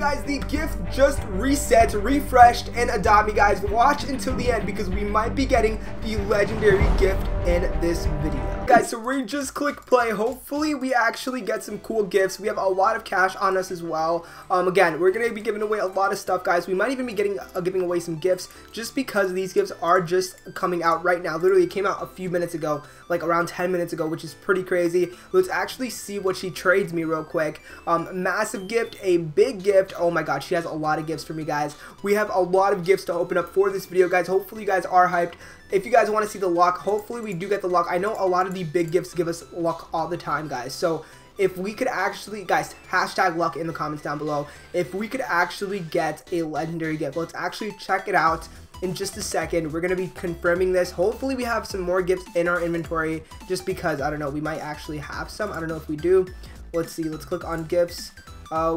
guys, the gift just reset, refreshed, and Adopt Me, guys. Watch until the end because we might be getting the legendary gift in this video. Guys, so we just click play. Hopefully, we actually get some cool gifts. We have a lot of cash on us as well. Again, we're going to be giving away a lot of stuff, guys. We might even be giving away some gifts just because these gifts are just coming out right now. Literally, it came out a few minutes ago, like around 10 minutes ago, which is pretty crazy. Let's actually see what she trades me real quick. Massive gift, a big gift. Oh my god, she has a lot of gifts for me, guys. We have a lot of gifts to open up for this video, guys. Hopefully you guys are hyped. If you guys want to see the luck, hopefully we do get the luck. I know a lot of the big gifts give us luck all the time, guys. So if we could actually, guys, hashtag luck in the comments down below, if we could actually get a legendary gift. Let's actually check it out in just a second. We're going to be confirming this. Hopefully we have some more gifts in our inventory just because, I don't know, we might actually have some. I don't know if we do. Let's see. Let's click on gifts.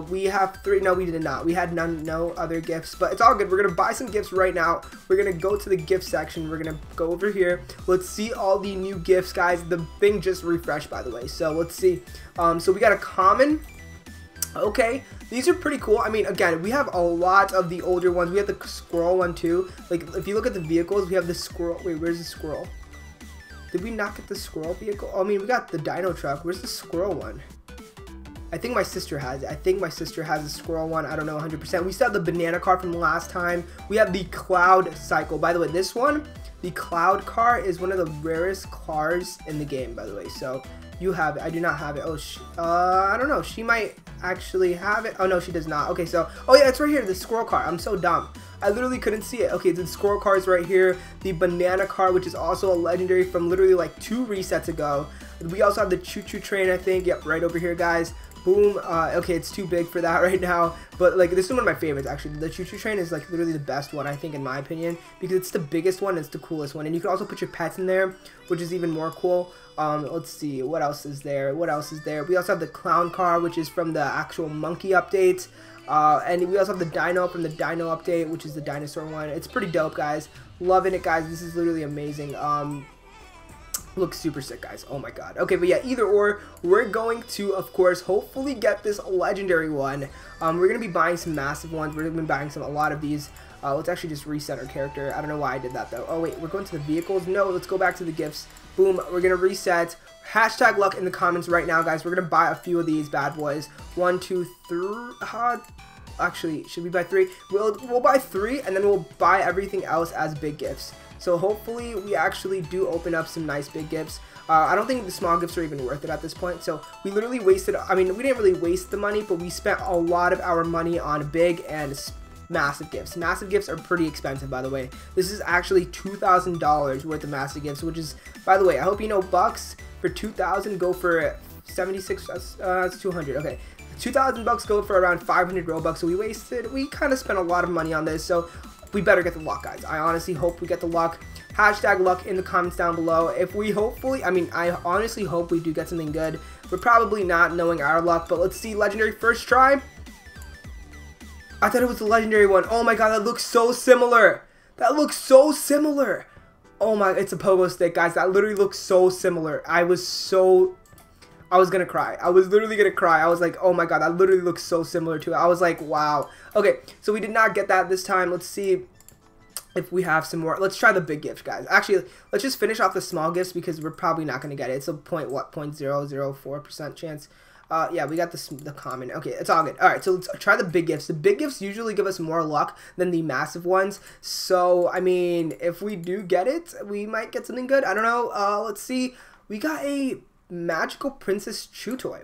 We have three. No, we did not. We had none, no other gifts, but it's all good. We're going to buy some gifts right now. We're going to go to the gift section. We're going to go over here. Let's see all the new gifts, guys. The thing just refreshed, by the way. So let's see. So we got a common. Okay, these are pretty cool. I mean, again, we have a lot of the older ones. We have the squirrel one too. Like, if you look at the vehicles, we have the squirrel. Wait, where's the squirrel? Did we not get the squirrel vehicle? I mean, we got the dino truck. Where's the squirrel one? I think my sister has it. I think my sister has a squirrel one. I don't know 100%. We still have the banana car from last time. We have the cloud cycle. By the way, this one, the cloud car, is one of the rarest cars in the game, by the way. So you have it. I do not have it. Oh, I don't know. She might actually have it. Oh, no, she does not. Okay, so, oh, yeah, it's right here. The squirrel car. I'm so dumb. I literally couldn't see it. Okay, the squirrel car is right here. The banana car, which is also a legendary from literally like 2 resets ago. We also have the choo-choo train, I think. Yep, right over here, guys. Boom. Okay, it's too big for that right now. But, like, this is one of my favorites, actually. The choo-choo train is, like, literally the best one, I think, in my opinion. Because it's the biggest one. It's the coolest one. And you can also put your pets in there, which is even more cool. Let's see. What else is there? What else is there? We also have the clown car, which is from the actual monkey update. And we also have the dino from the dino update, which is the dinosaur one. It's pretty dope, guys. Loving it, guys. This is literally amazing. Looks super sick, guys. Oh my god. Okay, but yeah, either or, we're going to, of course, hopefully get this legendary one. We're gonna be buying some massive ones. We're gonna be buying a lot of these. Let's actually just reset our character. I don't know why I did that though. Oh wait, we're going to the vehicles. No, let's go back to the gifts. Boom, we're gonna reset. Hashtag luck in the comments right now, guys. We're gonna buy a few of these bad boys. 1, 2, 3. Actually, should we buy 3? We'll buy 3, and then we'll buy everything else as big gifts. So hopefully we actually do open up some nice big gifts. I don't think the small gifts are even worth it at this point. So we literally wasted, I mean, we didn't really waste the money, but we spent a lot of our money on big and massive gifts. Massive gifts are pretty expensive, by the way. This is actually $2,000 worth of massive gifts, which is, by the way, I hope you know bucks for 2,000 go for 76, that's 200, okay. 2,000 bucks go for around 500 Robux, so we kind of spent a lot of money on this, so we better get the luck, guys. I honestly hope we get the luck. Hashtag luck in the comments down below. If we hopefully, I mean, I honestly hope we do get something good. We're probably not knowing our luck, but let's see. Legendary first try. I thought it was the legendary one. Oh my god, that looks so similar. That looks so similar. Oh my, it's a pogo stick, guys. That literally looks so similar. I was gonna cry. I was literally gonna cry. I was like, oh my god, that literally looks so similar to it. I was like, wow. Okay, so we did not get that this time. Let's see if we have some more. Let's try the big gift, guys. Actually, let's just finish off the small gifts because we're probably not gonna get it. It's a 0.004% chance. Yeah, we got the common. Okay, it's all good. All right, so let's try the big gifts. The big gifts usually give us more luck than the massive ones. So, I mean, if we do get it, we might get something good. I don't know. Let's see. We got a magical princess chew toy.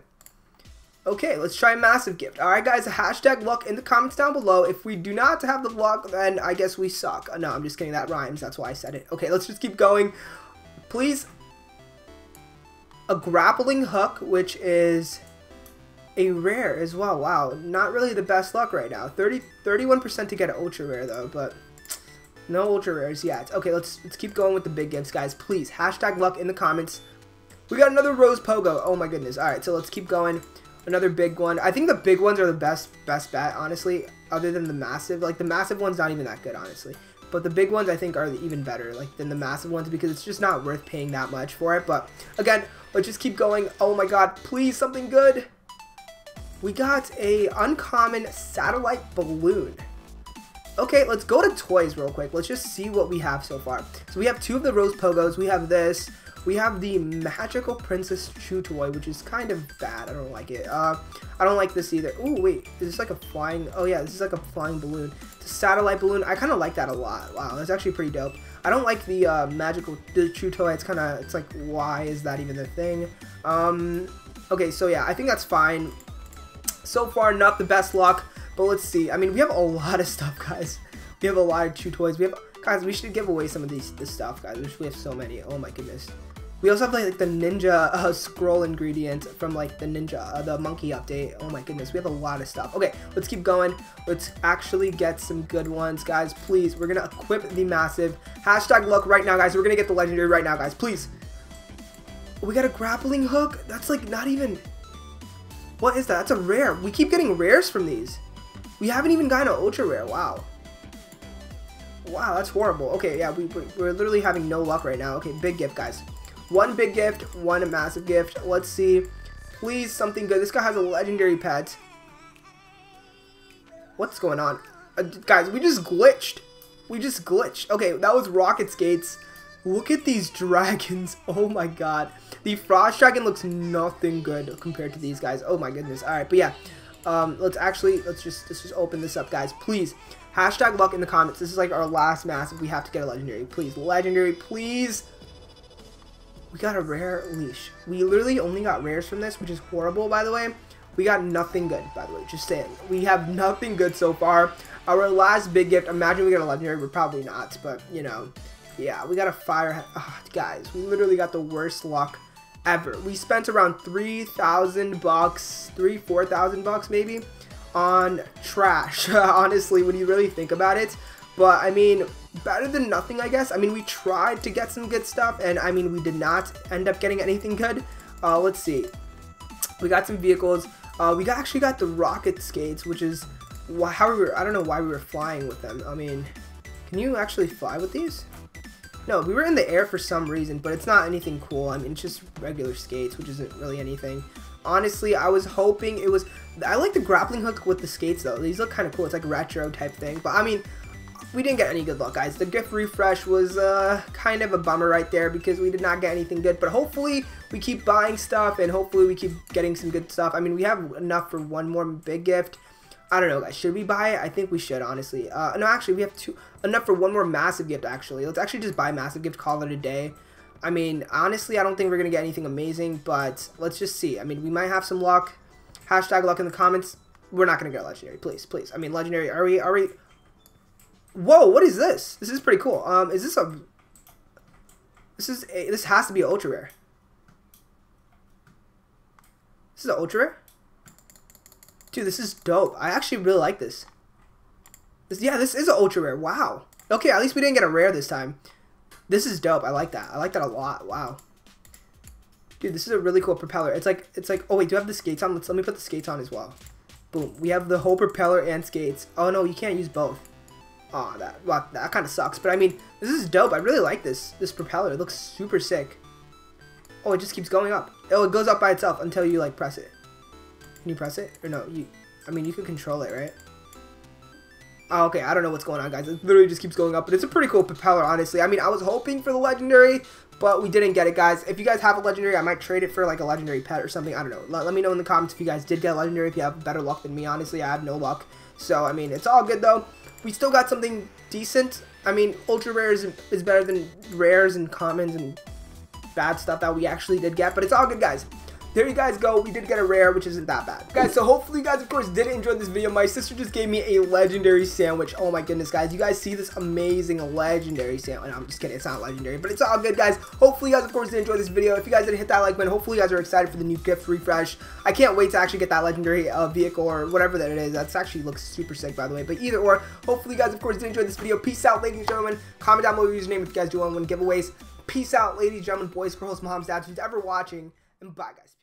Okay, let's try a massive gift. All right, guys, hashtag luck in the comments down below. If we do not have the luck, then I guess we suck. No, I'm just kidding. That rhymes. That's why I said it. Okay, let's just keep going. Please. A grappling hook, which is a rare as well. Wow, not really the best luck right now. 31% to get an ultra rare, though, but no ultra rares yet. Okay, let's keep going with the big gifts, guys. Please, hashtag luck in the comments. We got another Rose Pogo. Oh my goodness. All right, so let's keep going. Another big one. I think the big ones are the best bet, honestly, other than the massive. Like, the massive one's not even that good, honestly. But the big ones, I think, are even better, like, than the massive ones because it's just not worth paying that much for it. But, again, let's just keep going. Oh my god, please, something good. we got a uncommon satellite balloon. Okay, let's go to toys real quick. Let's just see what we have so far. So we have two of the Rose Pogos. We have this. We have the Magical Princess Chew Toy, which is kind of bad. I don't like it. I don't like this either. Ooh, wait. Is this like a flying... Oh, yeah. This is like a flying balloon. It's a satellite balloon. I kind of like that a lot. Wow, that's actually pretty dope. I don't like the Magical Chew Toy. It's kind of... It's like, why is that even the thing? Okay, so yeah. I think that's fine. So far, not the best luck. But let's see. I mean, we have a lot of stuff, guys. We have a lot of chew toys. We have... Guys, we should give away some of this stuff, guys. We have so many. Oh, my goodness. We also have, like, the ninja scroll ingredient from, like, the ninja, the monkey update. Oh, my goodness. We have a lot of stuff. Okay, let's keep going. Let's actually get some good ones, guys. Please, we're going to equip the massive hashtag luck right now, guys. We're going to get the legendary right now, guys. Please. We got a grappling hook. That's, like, not even... What is that? That's a rare. We keep getting rares from these. We haven't even gotten an ultra rare. Wow. Wow, that's horrible. Okay, yeah, we're literally having no luck right now. Okay, big gift, guys. One big gift, one massive gift. Let's see. Please, something good. This guy has a legendary pet. What's going on? Guys, we just glitched. We just glitched. Okay, that was Rocket Skates. Look at these dragons. Oh, my God. The Frost Dragon looks nothing good compared to these guys. Oh, my goodness. All right, but yeah. Let's just open this up, guys. Please. Hashtag luck in the comments. This is, like, our last massive. We have to get a legendary. Please. Legendary, please. We got a rare leash. We literally only got rares from this, which is horrible, by the way. We got nothing good, by the way. Just saying. We have nothing good so far. Our last big gift. Imagine we got a legendary. We're probably not, but, you know. Yeah, we got a fire. Oh, guys, we literally got the worst luck ever. We spent around 3,000 bucks, 4,000 bucks maybe, on trash, honestly, when you really think about it. But, I mean, better than nothing, I guess. I mean, we tried to get some good stuff, and, I mean, we did not end up getting anything good. Let's see. We got some vehicles. We actually got the rocket skates, which is how we were... I don't know why we were flying with them. I mean, can you actually fly with these? No, we were in the air for some reason, but it's not anything cool. I mean, it's just regular skates, which isn't really anything. Honestly, I was hoping it was... I like the grappling hook with the skates, though. These look kind of cool. It's like a retro type thing, but, I mean... We didn't get any good luck, guys. The gift refresh was kind of a bummer right there because we did not get anything good. But hopefully we keep buying stuff and hopefully we keep getting some good stuff. I mean, we have enough for one more big gift. I don't know, guys. Should we buy it? I think we should, honestly. No, actually, we have enough for one more massive gift, actually. Let's actually just buy a massive gift, call it a day. I mean, honestly, I don't think we're going to get anything amazing, but let's just see. I mean, we might have some luck. Hashtag luck in the comments. We're not going to get a legendary. Please, please. I mean, legendary. Are we... Whoa, what is this? This is pretty cool. Is this a... This has to be an ultra rare. This is an ultra rare? Dude, this is dope. I actually really like this. Yeah, this is an ultra rare. Wow. Okay, at least we didn't get a rare this time. This is dope. I like that. I like that a lot. Wow. Dude, this is a really cool propeller. It's like... Oh, wait, do I have the skates on? Let me put the skates on as well. Boom. We have the whole propeller and skates. Oh, no, you can't use both. Oh, that kind of sucks. But, I mean, this is dope. I really like this propeller. It looks super sick. Oh, it just keeps going up. Oh, it goes up by itself until you, like, press it. Can you press it? Or no, you can control it, right? Oh, okay, I don't know what's going on, guys. It literally just keeps going up. But it's a pretty cool propeller, honestly. I mean, I was hoping for the legendary, but we didn't get it, guys. If you guys have a legendary, I might trade it for, like, a legendary pet or something. I don't know. Let me know in the comments if you guys did get a legendary, if you have better luck than me. Honestly, I have no luck. So, I mean, it's all good, though. We still got something decent. I mean, ultra rares is better than rares and commons and bad stuff that we actually did get. But it's all good, guys. There you guys go. We did get a rare, which isn't that bad. Guys, so hopefully you guys, of course, did enjoy this video. My sister just gave me a legendary sandwich. Oh, my goodness, guys. You guys see this amazing legendary sandwich. No, I'm just kidding. It's not legendary, but it's all good, guys. Hopefully you guys, of course, did enjoy this video. If you guys did, hit that like button. Hopefully you guys are excited for the new gift refresh. I can't wait to actually get that legendary vehicle or whatever that it is. That actually looks super sick, by the way. But either or, hopefully you guys, of course, did enjoy this video. Peace out, ladies and gentlemen. Comment down below your username if you guys do want to win giveaways. Peace out, ladies, gentlemen, boys, girls, moms, dads, who's ever watching. And bye, guys.